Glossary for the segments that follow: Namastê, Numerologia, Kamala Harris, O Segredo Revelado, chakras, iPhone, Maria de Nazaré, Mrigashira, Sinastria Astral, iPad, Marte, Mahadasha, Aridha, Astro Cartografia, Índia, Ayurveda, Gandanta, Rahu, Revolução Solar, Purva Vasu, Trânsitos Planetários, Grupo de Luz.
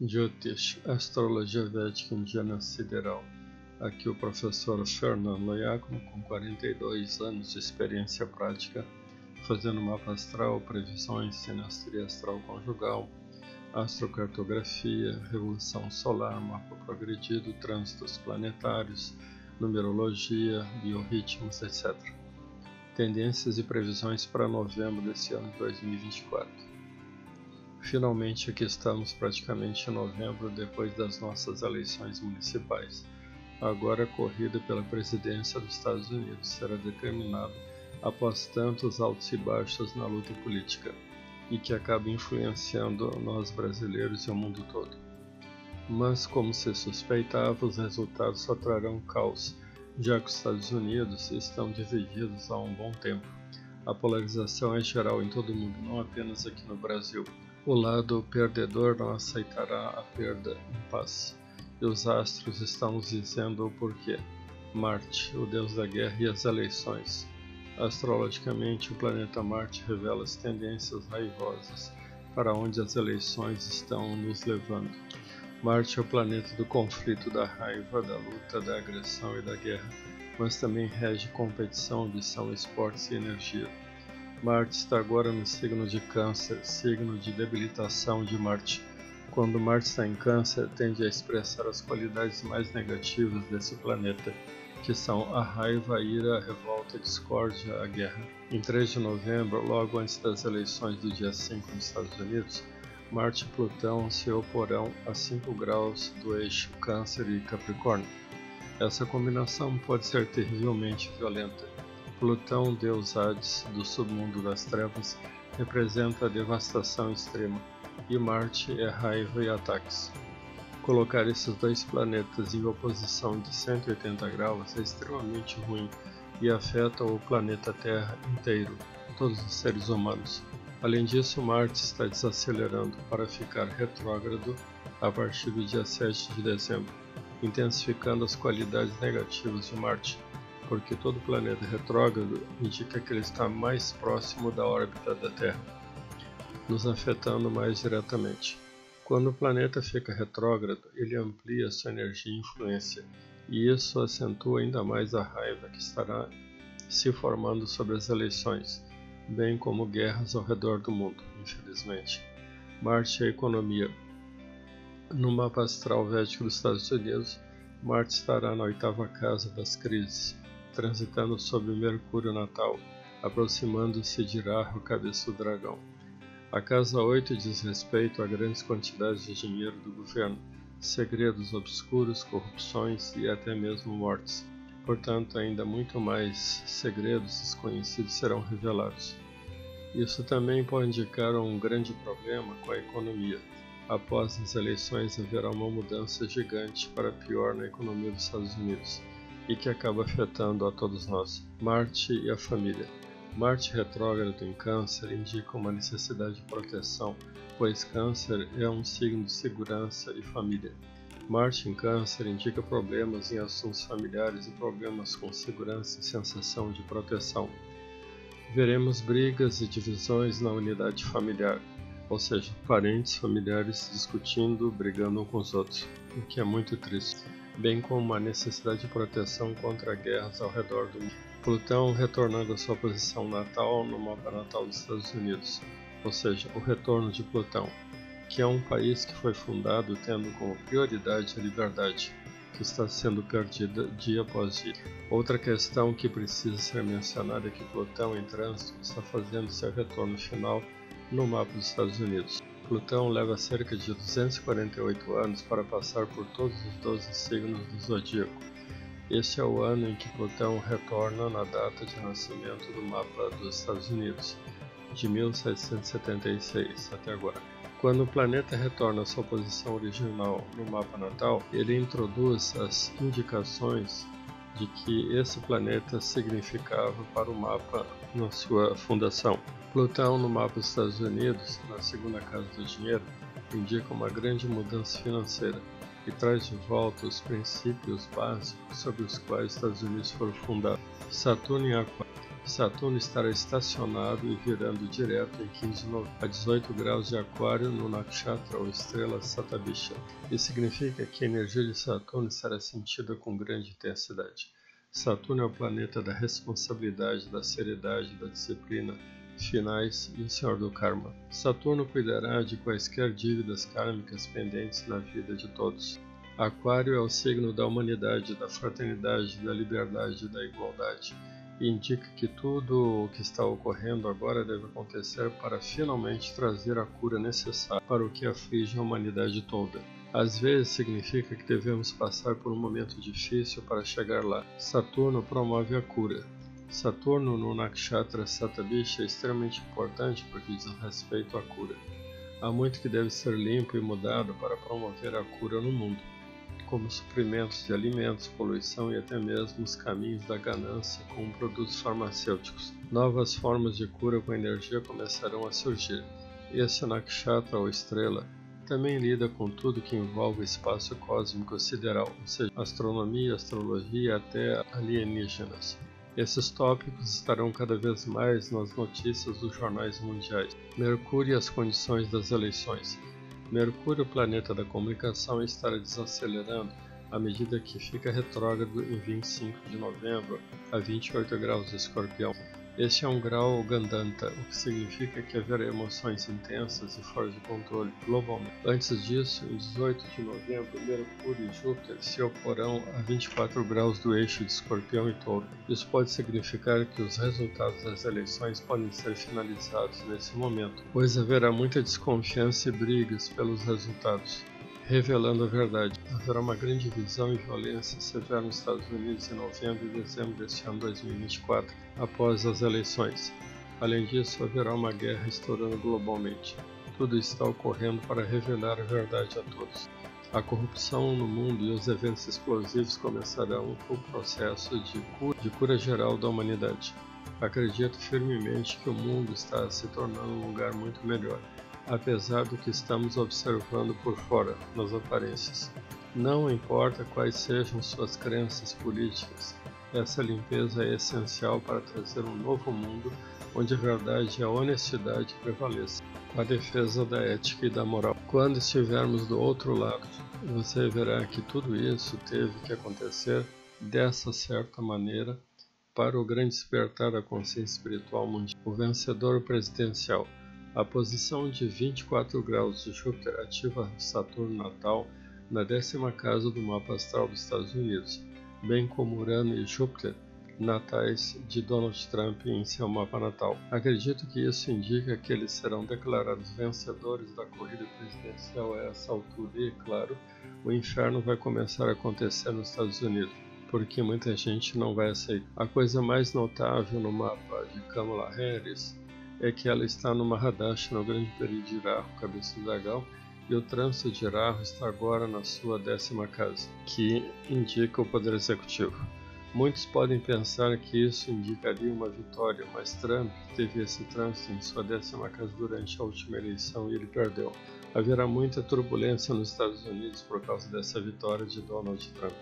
Jyotish, Astrologia Védica Indiana Sideral. Aqui o professor Fernando Lo Iacono, com 42 anos de experiência prática, fazendo mapa astral, previsões, sinastria astral conjugal, Astro Cartografia, Revolução Solar, Mapa Progredido, Trânsitos Planetários, Numerologia, Biorritmos, etc. Tendências e previsões para novembro desse ano de 2024. Finalmente, aqui estamos praticamente em novembro, depois das nossas eleições municipais. Agora a corrida pela presidência dos Estados Unidos será determinada após tantos altos e baixos na luta política, e que acaba influenciando nós brasileiros e o mundo todo. Mas, como se suspeitava, os resultados só trarão caos, já que os Estados Unidos estão divididos há um bom tempo. A polarização é geral em todo o mundo, não apenas aqui no Brasil. O lado perdedor não aceitará a perda em paz. E os astros estão nos dizendo o porquê. Marte, o deus da guerra e as eleições. Astrologicamente, o planeta Marte revela as tendências raivosas para onde as eleições estão nos levando. Marte é o planeta do conflito, da raiva, da luta, da agressão e da guerra, mas também rege competição, ambição, esportes e energia. Marte está agora no signo de Câncer, signo de debilitação de Marte. Quando Marte está em Câncer, tende a expressar as qualidades mais negativas desse planeta, que são a raiva, a ira, a revolta, a discórdia, a guerra. Em 3 de novembro, logo antes das eleições do dia 5 nos Estados Unidos, Marte e Plutão se oporão a 5 graus do eixo Câncer e Capricórnio. Essa combinação pode ser terrivelmente violenta. Plutão, deus Hades do submundo das trevas, representa a devastação extrema, e Marte é raiva e ataques. Colocar esses dois planetas em oposição de 180 graus é extremamente ruim e afeta o planeta Terra inteiro, todos os seres humanos. Além disso, Marte está desacelerando para ficar retrógrado a partir do dia 7 de dezembro, intensificando as qualidades negativas de Marte, porque todo planeta retrógrado indica que ele está mais próximo da órbita da Terra, nos afetando mais diretamente. Quando o planeta fica retrógrado, ele amplia sua energia e influência, e isso acentua ainda mais a raiva que estará se formando sobre as eleições, bem como guerras ao redor do mundo, infelizmente. Marte e a economia. No mapa astral védico dos Estados Unidos, Marte estará na 8ª casa das crises, transitando sobre o Mercúrio natal, aproximando-se de Rahu, cabeça do dragão. A casa 8 diz respeito a grandes quantidades de dinheiro do governo, segredos obscuros, corrupções e até mesmo mortes. Portanto, ainda muito mais segredos desconhecidos serão revelados. Isso também pode indicar um grande problema com a economia. Após as eleições, haverá uma mudança gigante para pior na economia dos Estados Unidos, e que acaba afetando a todos nós. Marte e a família. Marte retrógrado em Câncer indica uma necessidade de proteção, pois Câncer é um signo de segurança e família. Marte em Câncer indica problemas em assuntos familiares e problemas com segurança e sensação de proteção. Veremos brigas e divisões na unidade familiar, ou seja, parentes, familiares discutindo, brigando uns com os outros, o que é muito triste, bem como uma necessidade de proteção contra guerras ao redor do mundo. Plutão retornando à sua posição natal no mapa natal dos Estados Unidos, ou seja, o retorno de Plutão, que é um país que foi fundado tendo como prioridade a liberdade, que está sendo perdida dia após dia. Outra questão que precisa ser mencionada é que Plutão em trânsito está fazendo seu retorno final no mapa dos Estados Unidos. Plutão leva cerca de 248 anos para passar por todos os 12 signos do zodíaco. Este é o ano em que Plutão retorna na data de nascimento do mapa dos Estados Unidos, de 1776 até agora. Quando o planeta retorna à sua posição original no mapa natal, ele introduz as indicações de que esse planeta significava para o mapa na sua fundação. Plutão no mapa dos Estados Unidos, na 2ª casa do dinheiro, indica uma grande mudança financeira e traz de volta os princípios básicos sobre os quais os Estados Unidos foram fundados. Saturno em Aquário. Saturno estará estacionado e virando direto em 15 de novembro a 18 graus de Aquário no Nakshatra ou estrela Satabisha. Isso significa que a energia de Saturno será sentida com grande intensidade. Saturno é o planeta da responsabilidade, da seriedade, da disciplina, finais e o senhor do karma. Saturno cuidará de quaisquer dívidas kármicas pendentes na vida de todos. Aquário é o signo da humanidade, da fraternidade, da liberdade e da igualdade. E indica que tudo o que está ocorrendo agora deve acontecer para finalmente trazer a cura necessária para o que aflige a humanidade toda. Às vezes significa que devemos passar por um momento difícil para chegar lá. Saturno promove a cura. Saturno no Nakshatra Satabisha é extremamente importante porque diz respeito à cura. Há muito que deve ser limpo e mudado para promover a cura no mundo, como suprimentos de alimentos, poluição e até mesmo os caminhos da ganância com produtos farmacêuticos. Novas formas de cura com energia começarão a surgir. Esse Nakshatra ou estrela também lida com tudo que envolve o espaço cósmico sideral, ou seja, astronomia, astrologia até alienígenas. Esses tópicos estarão cada vez mais nas notícias dos jornais mundiais. Mercúrio e as condições das eleições. Mercúrio, o planeta da comunicação, estará desacelerando à medida que fica retrógrado em 25 de novembro a 28 graus de Escorpião. Este é um grau Gandanta, o que significa que haverá emoções intensas e fora de controle globalmente. Antes disso, em 18 de novembro, Mercúrio e Júpiter se oporão a 24 graus do eixo de Escorpião e Touro. Isso pode significar que os resultados das eleições podem ser finalizados nesse momento, pois haverá muita desconfiança e brigas pelos resultados, revelando a verdade. Haverá uma grande divisão e violência severa nos Estados Unidos em novembro e dezembro deste ano 2024, após as eleições. Além disso, haverá uma guerra estourando globalmente. Tudo está ocorrendo para revelar a verdade a todos. A corrupção no mundo e os eventos explosivos começarão o processo de cura geral da humanidade. Acredito firmemente que o mundo está se tornando um lugar muito melhor, apesar do que estamos observando por fora, nas aparências. Não importa quais sejam suas crenças políticas, essa limpeza é essencial para trazer um novo mundo onde a verdade e a honestidade prevaleçam, a defesa da ética e da moral. Quando estivermos do outro lado, você verá que tudo isso teve que acontecer dessa certa maneira para o grande despertar da consciência espiritual mundial. O vencedor presidencial. A posição de 24 graus de Júpiter ativa Saturno natal na 10ª casa do mapa astral dos Estados Unidos, bem como Urano e Júpiter natais de Donald Trump em seu mapa natal. Acredito que isso indica que eles serão declarados vencedores da corrida presidencial a essa altura e, claro, o inferno vai começar a acontecer nos Estados Unidos, porque muita gente não vai aceitar. A coisa mais notável no mapa de Kamala Harris é que ela está no Mahadasha, no grande período de Rahu, cabeça do dragão, e o trânsito de Rahu está agora na sua 10ª casa, que indica o poder executivo. Muitos podem pensar que isso indicaria uma vitória, mas Trump teve esse trânsito em sua 10ª casa durante a última eleição e ele perdeu. Haverá muita turbulência nos Estados Unidos por causa dessa vitória de Donald Trump.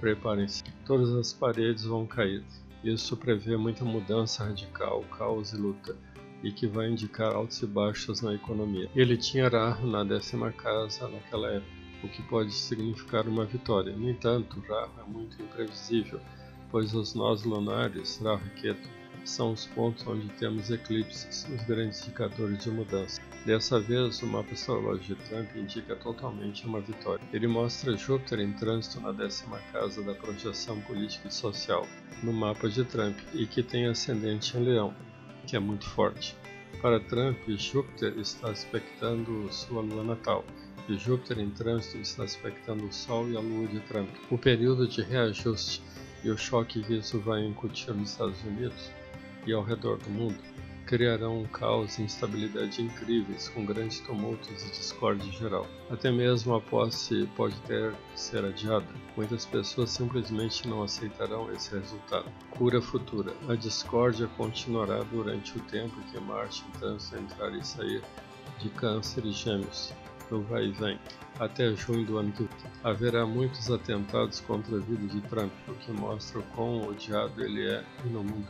Preparem-se, todas as paredes vão cair. Isso prevê muita mudança radical, caos e luta, e que vai indicar altos e baixos na economia. Ele tinha Rahu na 10ª casa naquela época, o que pode significar uma vitória. No entanto, Rahu é muito imprevisível, pois os nós lunares, Rahu e Ketu, são os pontos onde temos eclipses, os grandes indicadores de mudança. Dessa vez, o mapa astrológico de Trump indica totalmente uma vitória. Ele mostra Júpiter em trânsito na 10ª casa da projeção política e social, no mapa de Trump, e que tem ascendente em Leão, que é muito forte. Para Trump, Júpiter está aspectando sua lua natal, e Júpiter em trânsito está aspectando o Sol e a lua de Trump. O período de reajuste e o choque que isso vai incutir nos Estados Unidos e ao redor do mundo criarão um caos e instabilidade incríveis, com grandes tumultos e discórdia geral. Até mesmo a posse pode ter que ser adiada. Muitas pessoas simplesmente não aceitarão esse resultado. Cura futura. A discórdia continuará durante o tempo que Marte em trânsito entrar e sair de Câncer e Gêmeos, no vai e vem. Até junho do ano que vem, haverá muitos atentados contra a vida de Trump, o que mostra o quão odiado ele é no mundo.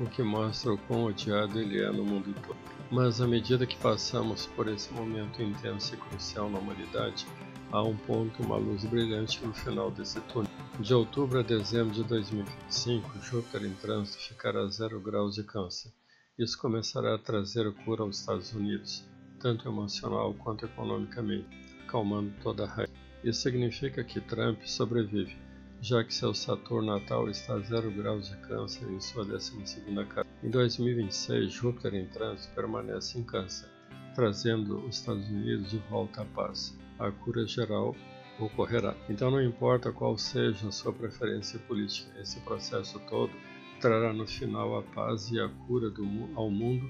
o que mostra o quão odiado ele é no mundo todo. Mas à medida que passamos por esse momento intenso e crucial na humanidade, há um ponto, uma luz brilhante no final desse túnel. De outubro a dezembro de 2025, Júpiter em trânsito ficará a 0 graus de Câncer. Isso começará a trazer cura aos Estados Unidos, tanto emocional quanto economicamente, acalmando toda a raiva. Isso significa que Trump sobrevive, já que seu Saturno natal está a 0 graus de Câncer em sua 12ª casa. Em 2026, Júpiter em trânsito permanece em Câncer, trazendo os Estados Unidos de volta à paz. A cura geral ocorrerá. Então não importa qual seja a sua preferência política, esse processo todo trará no final a paz e a cura ao mundo,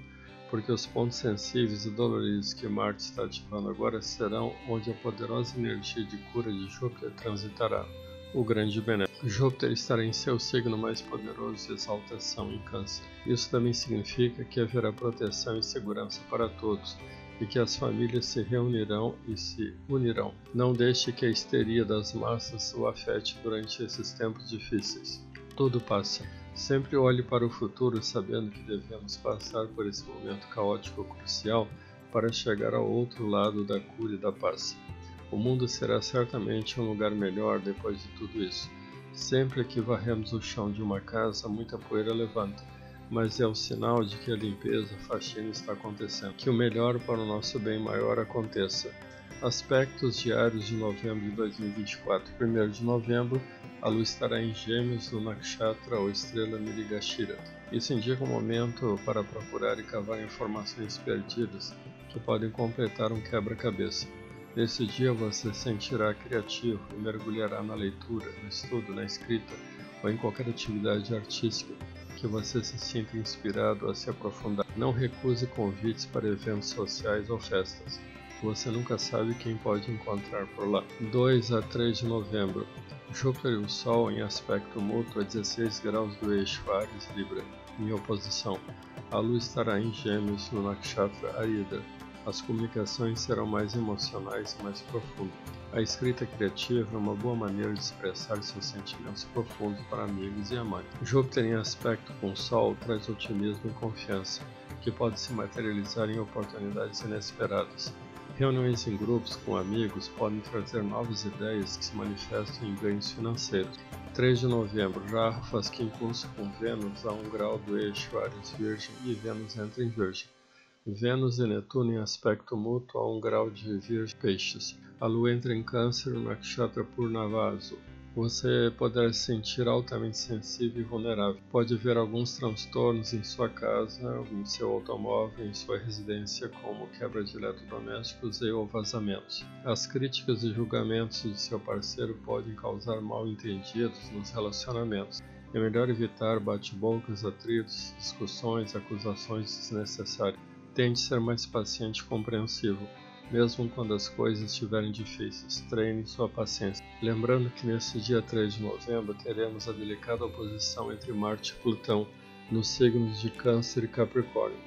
porque os pontos sensíveis e doloridos que Marte está ativando agora serão onde a poderosa energia de cura de Júpiter transitará, o grande benéfico. Júpiter estará em seu signo mais poderoso de exaltação em Câncer. Isso também significa que haverá proteção e segurança para todos, e que as famílias se reunirão e se unirão. Não deixe que a histeria das massas o afete durante esses tempos difíceis. Tudo passa. Sempre olhe para o futuro sabendo que devemos passar por esse momento caótico crucial para chegar ao outro lado da cura e da paz. O mundo será certamente um lugar melhor depois de tudo isso. Sempre que varremos o chão de uma casa, muita poeira levanta, mas é o sinal de que a limpeza, a faxina está acontecendo, que o melhor para o nosso bem maior aconteça. Aspectos diários de novembro de 2024. 1º de novembro, a lua estará em Gêmeos no Nakshatra ou estrela Mrigashira. Isso indica um momento para procurar e cavar informações perdidas que podem completar um quebra-cabeça. Nesse dia você se sentirá criativo e mergulhará na leitura, no estudo, na escrita ou em qualquer atividade artística que você se sinta inspirado a se aprofundar. Não recuse convites para eventos sociais ou festas. Você nunca sabe quem pode encontrar por lá. 2 a 3 de novembro. Júpiter e o Sol em aspecto mútuo a 16 graus do eixo Ares Libra, em oposição. A Lua estará em Gêmeos no Nakshatra Aridha. As comunicações serão mais emocionais e mais profundas. A escrita criativa é uma boa maneira de expressar seus sentimentos profundos para amigos e amantes. Júpiter em aspecto com o Sol traz otimismo e confiança, que pode se materializar em oportunidades inesperadas. Reuniões em grupos com amigos podem trazer novas ideias que se manifestam em ganhos financeiros. 3 de novembro, Rahu faz quincunço com Vênus a 1 grau do eixo Ares Virgem e Vênus entra em Virgem. Vênus e Netuno em aspecto mútuo a 1 grau de Virgem Peixes. A Lua entra em Câncer no Nakshatra Purva Vasu. Você poderá se sentir altamente sensível e vulnerável. Pode haver alguns transtornos em sua casa, em seu automóvel, em sua residência, como quebra de eletrodomésticos e ou vazamentos. As críticas e julgamentos de seu parceiro podem causar mal-entendidos nos relacionamentos. É melhor evitar bate-bocas, atritos, discussões, acusações desnecessárias. Tente ser mais paciente e compreensivo, mesmo quando as coisas estiverem difíceis. Treine sua paciência. Lembrando que nesse dia 3 de novembro teremos a delicada oposição entre Marte e Plutão nos signos de Câncer e Capricórnio.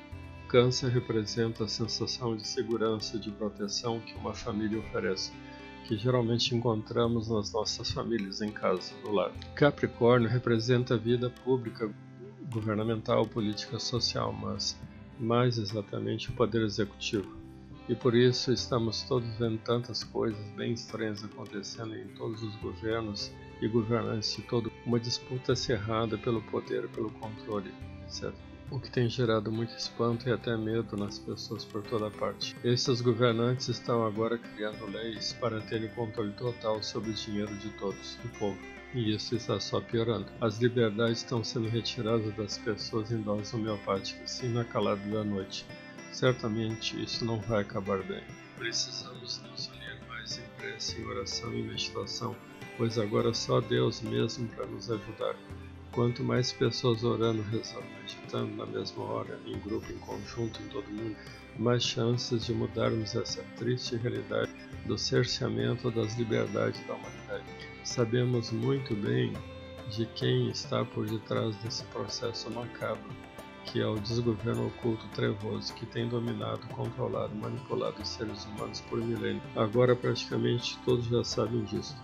Câncer representa a sensação de segurança e de proteção que uma família oferece, que geralmente encontramos nas nossas famílias em casa, do lar. Capricórnio representa a vida pública, governamental, política social, mas mais exatamente o poder executivo. E por isso estamos todos vendo tantas coisas bem estranhas acontecendo em todos os governos e governantes de todo, uma disputa acirrada pelo poder, pelo controle, etc. O que tem gerado muito espanto e até medo nas pessoas por toda parte. Esses governantes estão agora criando leis para terem controle total sobre o dinheiro de todos, do povo. E isso está só piorando. As liberdades estão sendo retiradas das pessoas em doses homeopáticas e na calada da noite. Certamente isso não vai acabar bem. Precisamos nos unir mais em prece, em oração e meditação, pois agora só Deus mesmo para nos ajudar. Quanto mais pessoas orando, rezando, meditando na mesma hora, em grupo, em conjunto, em todo mundo, mais chances de mudarmos essa triste realidade do cerceamento das liberdades da humanidade. Sabemos muito bem de quem está por detrás desse processo macabro, que é o desgoverno oculto trevoso que tem dominado, controlado, manipulado os seres humanos por milênios. Agora praticamente todos já sabem disso.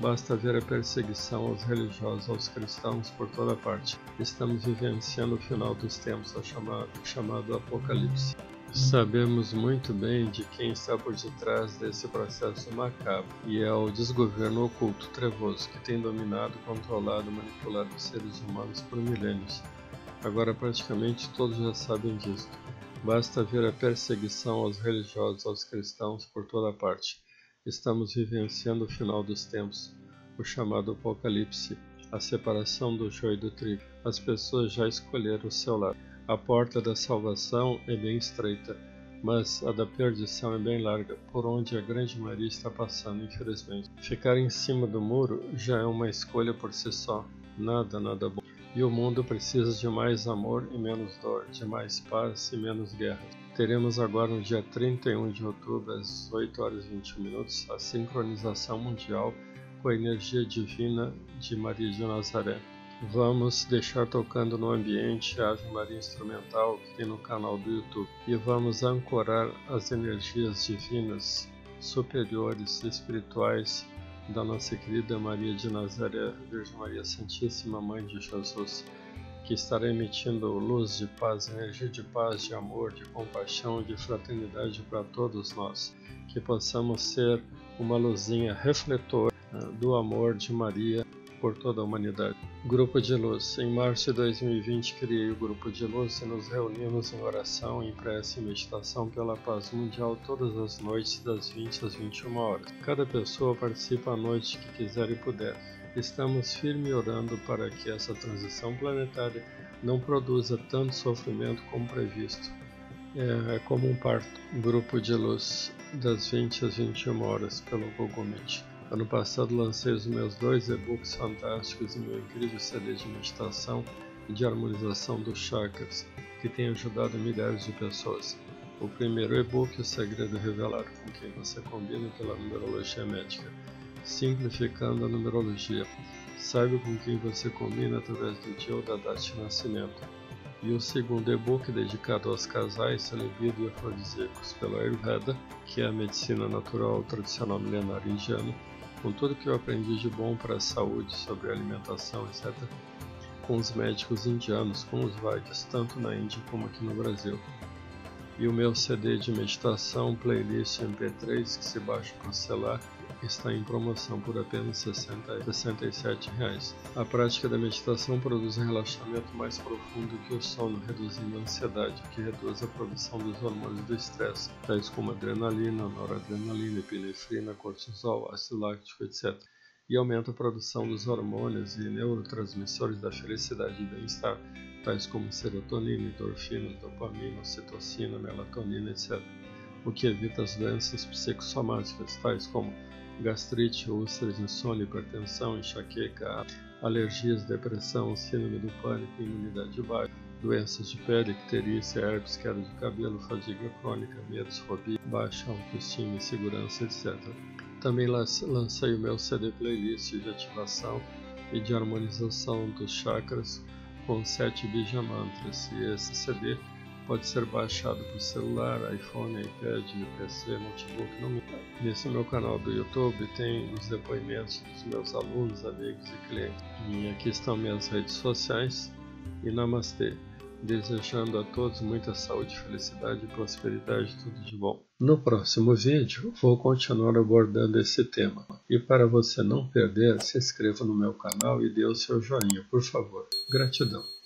Basta ver a perseguição aos religiosos, aos cristãos, por toda parte. Estamos vivenciando o final dos tempos, chamado Apocalipse. Sabemos muito bem de quem está por detrás desse processo macabro, e é o desgoverno oculto trevoso que tem dominado, controlado, manipulado os seres humanos por milênios. Agora praticamente todos já sabem disso. Basta ver a perseguição aos religiosos, aos cristãos, por toda parte. Estamos vivenciando o final dos tempos, o chamado Apocalipse, a separação do joio e do trigo. As pessoas já escolheram o seu lado. A porta da salvação é bem estreita, mas a da perdição é bem larga, por onde a grande maioria está passando, infelizmente. Ficar em cima do muro já é uma escolha por si só. Nada bom. E o mundo precisa de mais amor e menos dor, de mais paz e menos guerra. Teremos agora no dia 31 de outubro, às 8h21, a sincronização mundial com a energia divina de Maria de Nazaré. Vamos deixar tocando no ambiente a Ave Maria Instrumental que tem no canal do YouTube. E vamos ancorar as energias divinas, superiores, espirituais, da nossa querida Maria de Nazaré, Virgem Maria Santíssima, Mãe de Jesus, que estará emitindo luz de paz, energia de paz, de amor, de compaixão e de fraternidade para todos nós, que possamos ser uma luzinha refletora do amor de Maria por toda a humanidade. Grupo de Luz. Em março de 2020 criei o Grupo de Luz e nos reunimos em oração, em prece e meditação pela paz mundial todas as noites das 20 às 21 horas. Cada pessoa participa à noite que quiser e puder. Estamos firme orando para que essa transição planetária não produza tanto sofrimento como previsto. É como um parto. Grupo de Luz das 20 às 21 horas pelo Google Meet. Ano passado lancei os meus 2 e-books fantásticos e meu incrível CD de meditação e de harmonização dos chakras, que tem ajudado milhares de pessoas. O primeiro e-book, O Segredo Revelado, com quem você combina pela numerologia médica, simplificando a numerologia. Saiba com quem você combina através do dia ou da data de nascimento. E o segundo e-book, dedicado aos casais, celibato e afrodisíacos pela Ayurveda, que é a medicina natural tradicional milenar indiana, com tudo que eu aprendi de bom para a saúde, sobre alimentação, etc., com os médicos indianos, com os Vaidyas, tanto na Índia como aqui no Brasil. E o meu CD de meditação, playlist MP3, que se baixa para o celular, está em promoção por apenas R$ 67,00. A prática da meditação produz um relaxamento mais profundo que o sono, reduzindo a ansiedade, que reduz a produção dos hormônios do estresse, tais como adrenalina, noradrenalina, epinefrina, cortisol, ácido láctico, etc., e aumenta a produção dos hormônios e neurotransmissores da felicidade e bem-estar, tais como serotonina, endorfina, dopamina, ocitocina, melatonina, etc., o que evita as doenças psicossomáticas, tais como gastrite, úlceras, insônia, hipertensão, enxaqueca, alergias, depressão, síndrome do pânico, imunidade baixa, doenças de pele, icterícia, herpes, queda de cabelo, fadiga crônica, medos, fobia, baixa autoestima, insegurança, etc. Também lancei o meu CD playlist de ativação e de harmonização dos chakras com 7 bija mantras, e esse CD pode ser baixado por celular, iPhone, iPad, PC, notebook. Nesse meu canal do YouTube tem os depoimentos dos meus alunos, amigos e clientes. E aqui estão minhas redes sociais. E namastê. Desejando a todos muita saúde, felicidade, prosperidade, tudo de bom. No próximo vídeo vou continuar abordando esse tema. E para você não perder, se inscreva no meu canal e dê o seu joinha, por favor. Gratidão.